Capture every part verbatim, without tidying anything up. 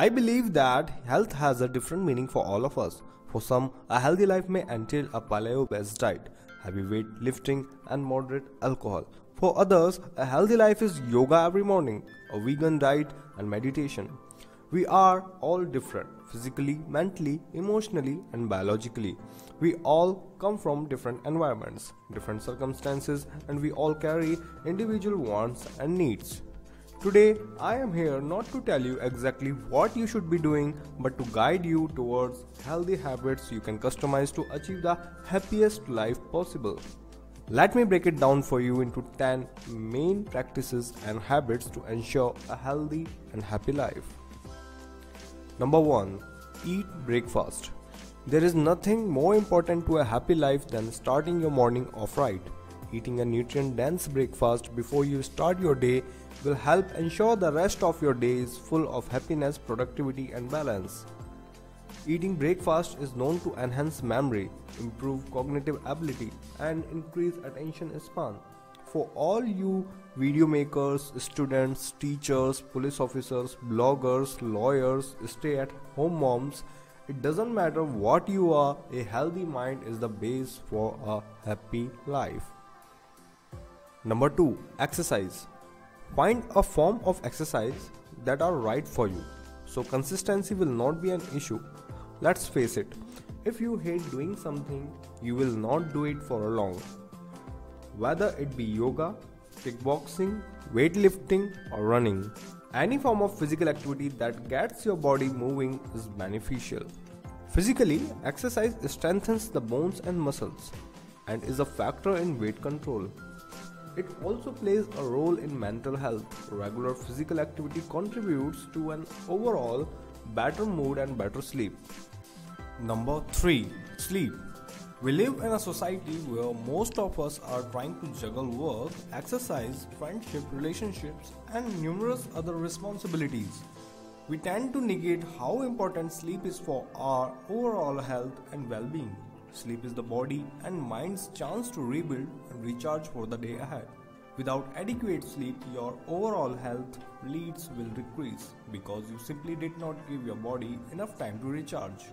I believe that health has a different meaning for all of us. For some, a healthy life may entail a paleo-based diet, heavy weightlifting, and moderate alcohol. For others, a healthy life is yoga every morning, a vegan diet, and meditation. We are all different, physically, mentally, emotionally, and biologically. We all come from different environments, different circumstances, and we all carry individual wants and needs. Today, I am here not to tell you exactly what you should be doing, but to guide you towards healthy habits you can customize to achieve the happiest life possible. Let me break it down for you into ten main practices and habits to ensure a healthy and happy life. Number one. Eat breakfast. There is nothing more important to a happy life than starting your morning off right. Eating a nutrient-dense breakfast before you start your day will help ensure the rest of your day is full of happiness, productivity, and balance. Eating breakfast is known to enhance memory, improve cognitive ability, and increase attention span. For all you video makers, students, teachers, police officers, bloggers, lawyers, stay-at-home moms, it doesn't matter what you are, a healthy mind is the base for a happy life. Number two. Exercise. Find a form of exercise that are right for you, so consistency will not be an issue. Let's face it, if you hate doing something, you will not do it for long. Whether it be yoga, kickboxing, weightlifting, or running, any form of physical activity that gets your body moving is beneficial. Physically, exercise strengthens the bones and muscles and is a factor in weight control. It also plays a role in mental health. Regular physical activity contributes to an overall better mood and better sleep. Number three. Sleep. We live in a society where most of us are trying to juggle work, exercise, friendship, relationships, and numerous other responsibilities. We tend to negate how important sleep is for our overall health and well-being. Sleep is the body and mind's chance to rebuild and recharge for the day ahead. Without adequate sleep, your overall health needs will decrease because you simply did not give your body enough time to recharge.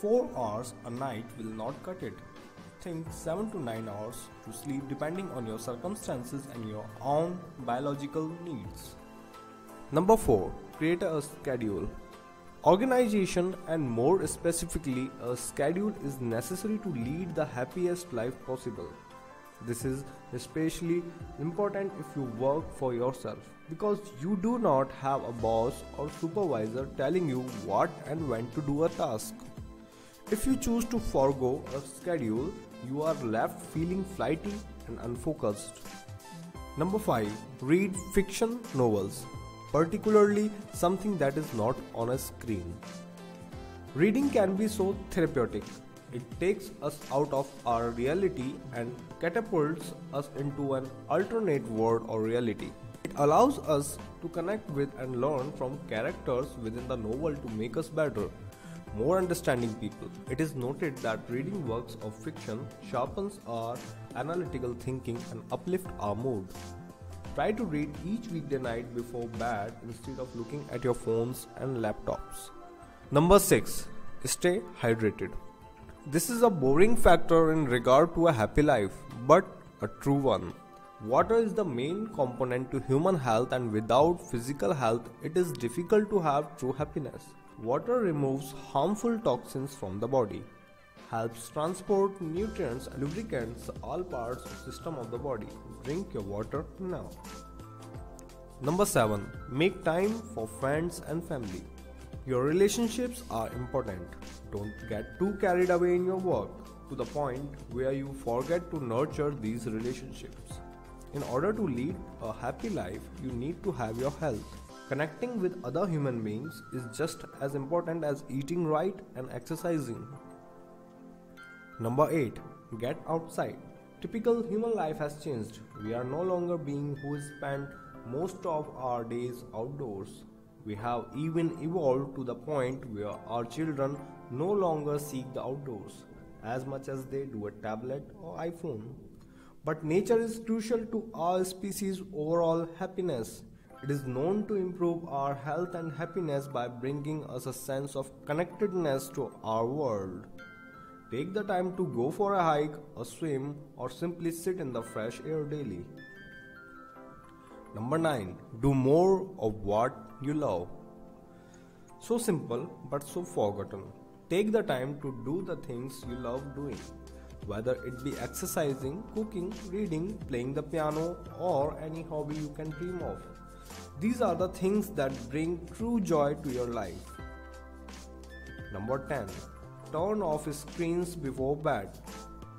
four hours a night will not cut it. Think seven to nine hours to sleep depending on your circumstances and your own biological needs. Number four. Create a schedule. Organization, and more specifically a schedule, is necessary to lead the happiest life possible. This is especially important if you work for yourself, because you do not have a boss or supervisor telling you what and when to do a task. If you choose to forgo a schedule, you are left feeling flighty and unfocused. Number five. Read fiction novels, particularly something that is not on a screen. Reading can be so therapeutic. It takes us out of our reality and catapults us into an alternate world or reality. It allows us to connect with and learn from characters within the novel to make us better, more understanding people. It is noted that reading works of fiction sharpens our analytical thinking and uplifts our mood. Try to read each weekday night before bed instead of looking at your phones and laptops. Number six. Stay hydrated. This is a boring factor in regard to a happy life, but a true one. Water is the main component to human health, and without physical health, it is difficult to have true happiness. Water removes harmful toxins from the body, helps transport nutrients and lubricants all parts of the system of the body. Drink your water now. Number seven. Make time for friends and family. Your relationships are important. Don't get too carried away in your work to the point where you forget to nurture these relationships. In order to lead a happy life, you need to have your health. Connecting with other human beings is just as important as eating right and exercising. Number eight. Get outside. Typical human life has changed. We are no longer being who spend most of our days outdoors. We have even evolved to the point where our children no longer seek the outdoors as much as they do a tablet or iPhone. But nature is crucial to our species' overall happiness. It is known to improve our health and happiness by bringing us a sense of connectedness to our world. Take the time to go for a hike, a swim, or simply sit in the fresh air daily. Number nine. Do more of what you love. So simple but so forgotten. Take the time to do the things you love doing. Whether it be exercising, cooking, reading, playing the piano, or any hobby you can dream of. These are the things that bring true joy to your life. Number ten. Turn off screens before bed.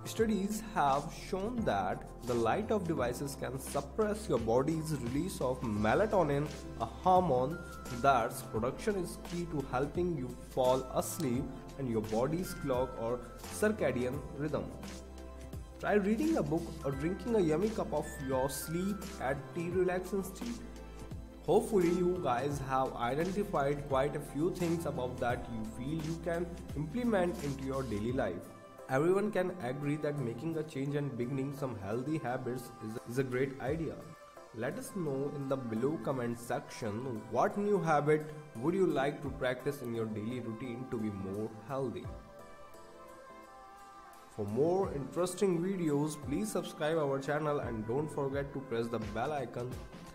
Studies have shown that the light of devices can suppress your body's release of melatonin, a hormone that's production is key to helping you fall asleep and your body's clock or circadian rhythm. Try reading a book or drinking a yummy cup of your sleep at tea relaxing tea. Hopefully you guys have identified quite a few things about that you feel you can implement into your daily life. Everyone can agree that making a change and beginning some healthy habits is a great idea. Let us know in the below comment section what new habit would you like to practice in your daily routine to be more healthy. For more interesting videos, please subscribe our channel and don't forget to press the bell icon.